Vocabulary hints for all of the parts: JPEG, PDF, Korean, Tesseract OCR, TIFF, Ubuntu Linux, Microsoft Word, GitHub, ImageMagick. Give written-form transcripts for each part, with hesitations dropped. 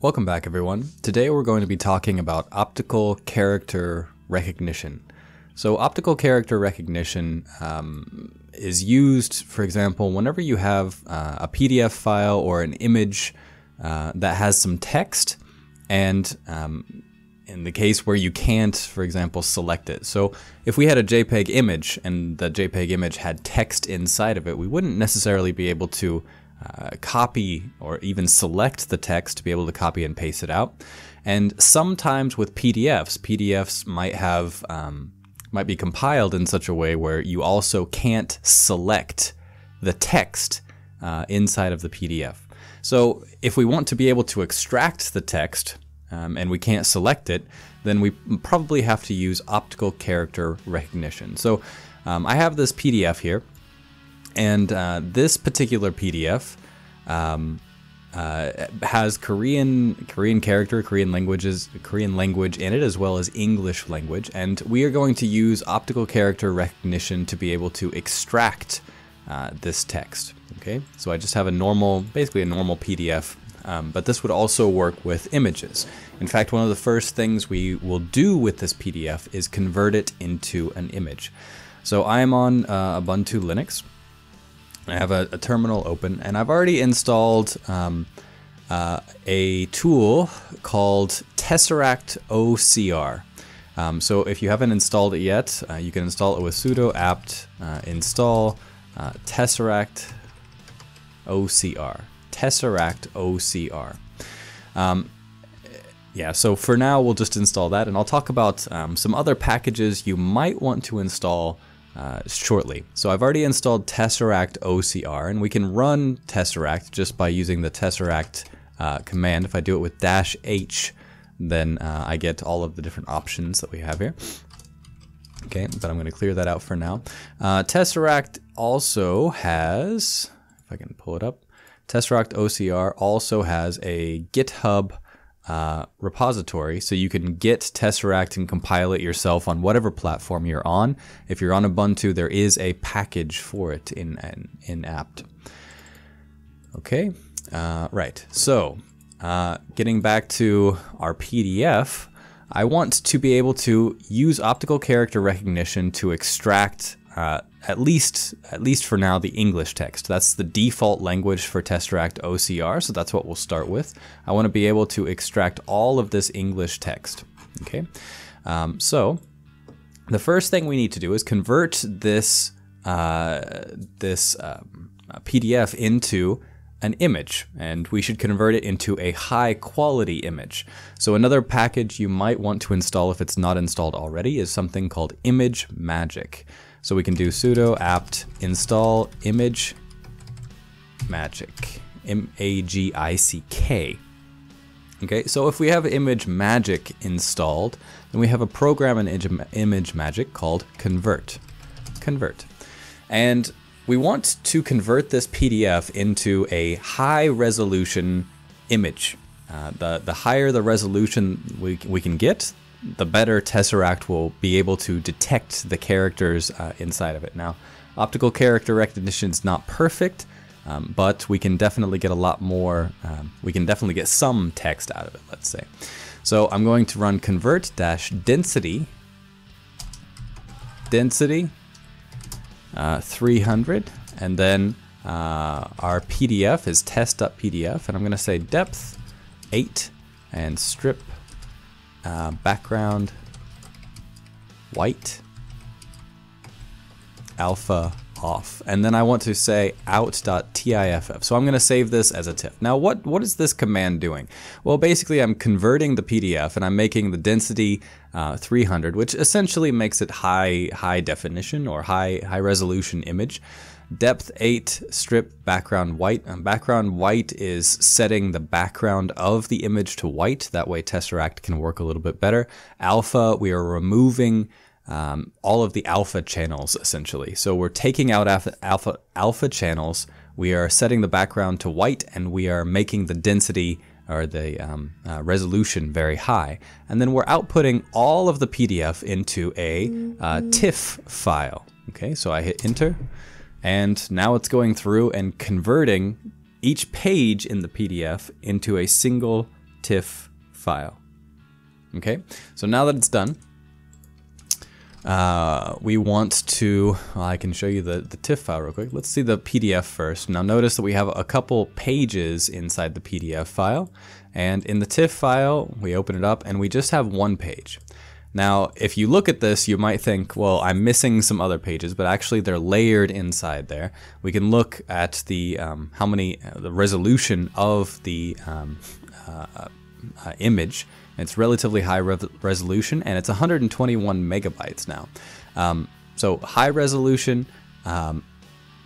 Welcome back, everyone. Today we're going to be talking about optical character recognition. So optical character recognition is used, for example, whenever you have a PDF file or an image that has some text, and in the case where you can't, for example, select it. So if we had a JPEG image and the JPEG image had text inside of it, we wouldn't necessarily be able to copy or even select the text to be able to copy and paste it out. And sometimes with PDFs might have might be compiled in such a way where you also can't select the text inside of the PDF. So if we want to be able to extract the text and we can't select it, then we probably have to use optical character recognition. So I have this PDF here. And this particular PDF has Korean language in it, as well as English language. And we are going to use optical character recognition to be able to extract this text. Okay, so I just have a normal, basically a normal PDF, but this would also work with images. In fact, one of the first things we will do with this PDF is convert it into an image. So I am on Ubuntu Linux. I have a terminal open, and I've already installed a tool called Tesseract OCR. So if you haven't installed it yet, you can install it with sudo apt install Tesseract OCR. Tesseract OCR. Yeah, so for now we'll just install that, and I'll talk about some other packages you might want to install shortly. So I've already installed Tesseract OCR, and we can run Tesseract just by using the Tesseract command. If I do it with -h, then I get all of the different options that we have here. Okay, but I'm going to clear that out for now. Tesseract also has, if I can pull it up, Tesseract OCR also has a GitHub repository, so you can get Tesseract and compile it yourself on whatever platform you're on. If you're on Ubuntu, there is a package for it in apt. Okay, right. So, getting back to our PDF, I want to be able to use optical character recognition to extract at least for now, the English text. That's the default language for Tesseract OCR, so that's what we'll start with. I want to be able to extract all of this English text. Okay, so the first thing we need to do is convert this PDF into an image, and we should convert it into a high quality image. So another package you might want to install if it's not installed already is something called ImageMagick. So we can do sudo apt install ImageMagick, M-A-G-I-C-K. Okay, so if we have ImageMagick installed, then we have a program in ImageMagick called convert. And we want to convert this PDF into a high resolution image. The higher the resolution we can get, the better Tesseract will be able to detect the characters inside of it. Now, optical character recognition is not perfect, but we can definitely get a lot more, we can definitely get some text out of it, let's say. So I'm going to run convert-density 300, and then our PDF is test.pdf, and I'm going to say depth 8 and strip background white, alpha off, and then I want to say out.tiff. So I'm going to save this as a TIFF. Now what is this command doing? Well, basically I'm converting the PDF and I'm making the density 300, which essentially makes it high definition or high resolution image. Depth 8, strip background white. And background white is setting the background of the image to white. That way Tesseract can work a little bit better. Alpha, we are removing all of the alpha channels, essentially. So we're taking out alpha channels. We are setting the background to white, and we are making the density or the resolution very high. And then we're outputting all of the PDF into a TIFF file. Okay, so I hit enter. And now it's going through and converting each page in the PDF into a single TIFF file. Okay, so now that it's done, we want to, well, I can show you the TIFF file real quick. Let's see the PDF first. Now notice that we have a couple pages inside the PDF file, and in the TIFF file, we open it up and we just have one page. Now, if you look at this, you might think, well, I'm missing some other pages, but actually they're layered inside there. We can look at the, the resolution of the image. It's relatively high resolution, and it's 121 megabytes now. So high resolution,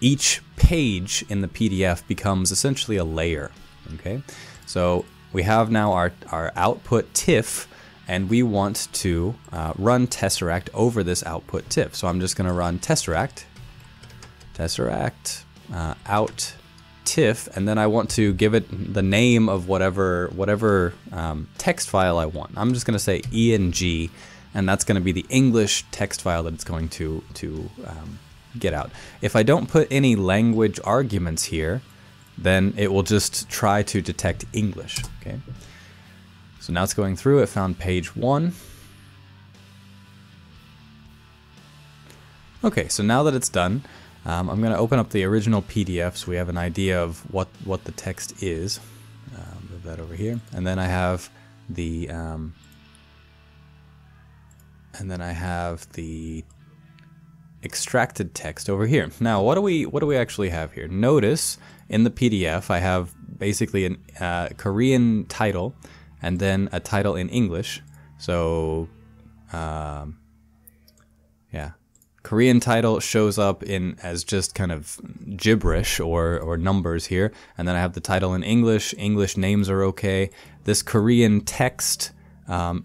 each page in the PDF becomes essentially a layer, okay? So we have now our output TIFF, and we want to run Tesseract over this output TIFF. So I'm just gonna run Tesseract out TIFF, and then I want to give it the name of whatever text file I want. I'm just gonna say ENG, and that's gonna be the English text file that it's going to get out. If I don't put any language arguments here, then it will just try to detect English, okay? So now it's going through, it found page one. Okay, so now that it's done, I'm going to open up the original PDF so we have an idea of what the text is. Move that over here, and then I have the extracted text over here. Now, what do we actually have here? Notice in the PDF I have basically a Korean title and then a title in English. So, yeah. Korean title shows up in as just kind of gibberish or numbers here, and then I have the title in English. English names are okay. This Korean text,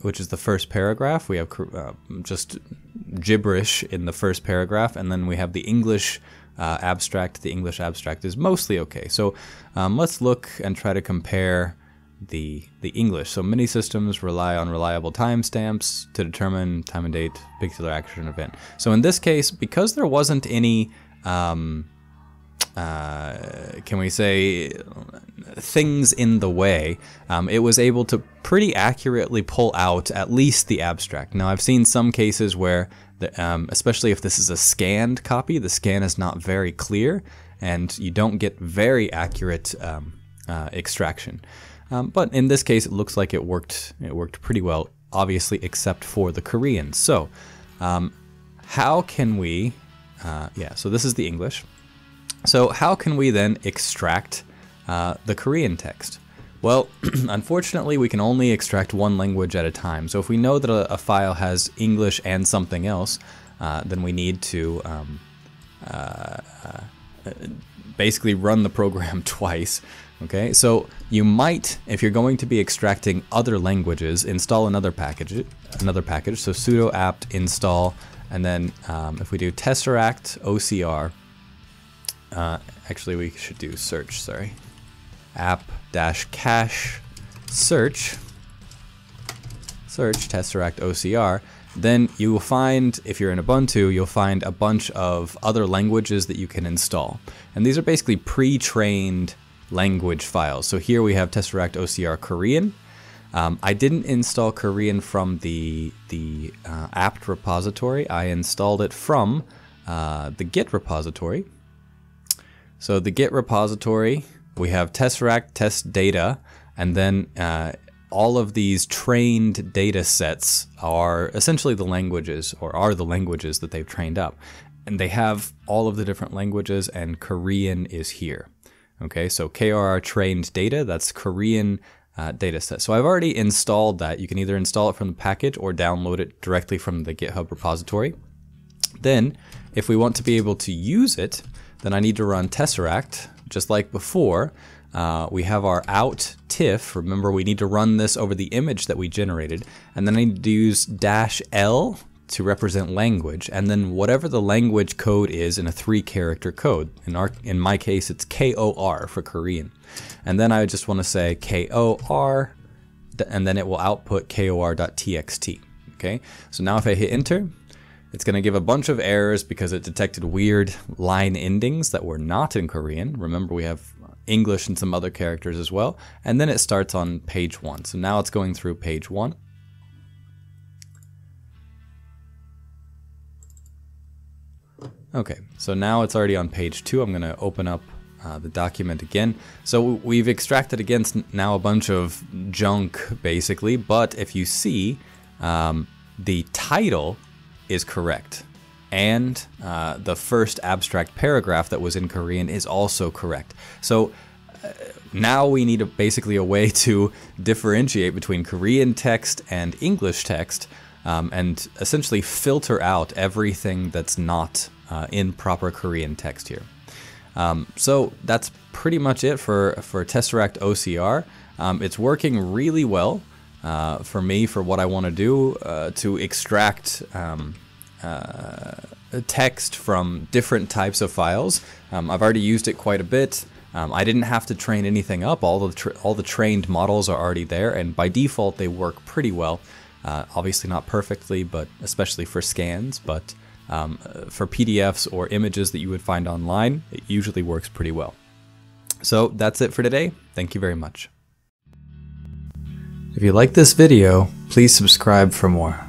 which is the first paragraph, we have just gibberish in the first paragraph, and then we have the English abstract. The English abstract is mostly okay. So let's look and try to compare the English. So many systems rely on reliable timestamps to determine time and date, particular action event. So in this case, because there wasn't any, can we say, things in the way, it was able to pretty accurately pull out at least the abstract. Now I've seen some cases where, especially if this is a scanned copy, the scan is not very clear and you don't get very accurate extraction. But in this case, it looks like it worked pretty well, obviously, except for the Korean. So how can we, so this is the English. So how can we then extract the Korean text? Well, unfortunately, we can only extract one language at a time. So if we know that a file has English and something else, then we need to basically run the program twice. Okay, so you might, if you're going to be extracting other languages, install another package. So sudo apt install, and then if we do Tesseract OCR, actually we should do search, sorry, app-cache search Tesseract OCR, then you will find, if you're in Ubuntu, you'll find a bunch of other languages that you can install. And these are basically pre-trained language files. So here we have Tesseract OCR Korean. I didn't install Korean from the apt repository. I installed it from the Git repository. So the Git repository, we have Tesseract test data, and then all of these trained data sets are essentially the languages, or are the languages that they've trained up. And they have all of the different languages, and Korean is here. Okay, so KRR trained data, that's Korean data set. So I've already installed that. You can either install it from the package or download it directly from the GitHub repository. Then, if we want to be able to use it, then I need to run Tesseract, just like before. We have our out TIFF. Remember, we need to run this over the image that we generated. And then I need to use -L to represent language, and then whatever the language code is in a 3-character code. In my case, it's KOR for Korean. And then I just want to say KOR, and then it will output KOR.txt. Okay, so now if I hit enter, it's going to give a bunch of errors because it detected weird line endings that were not in Korean. Remember, we have English and some other characters as well. And then it starts on page one. So now it's going through page one. Okay, so now it's already on page two. I'm gonna open up the document again. So we've extracted against now a bunch of junk basically, but if you see, the title is correct. And the first abstract paragraph that was in Korean is also correct. So now we need basically a way to differentiate between Korean text and English text and essentially filter out everything that's not in proper Korean text here. So that's pretty much it for Tesseract OCR. It's working really well for me for what I want to do to extract text from different types of files. I've already used it quite a bit. I didn't have to train anything up. All the trained models are already there, and by default they work pretty well. Obviously not perfectly, but especially for scans, but for PDFs or images that you would find online, it usually works pretty well. So that's it for today. Thank you very much. If you like this video, please subscribe for more.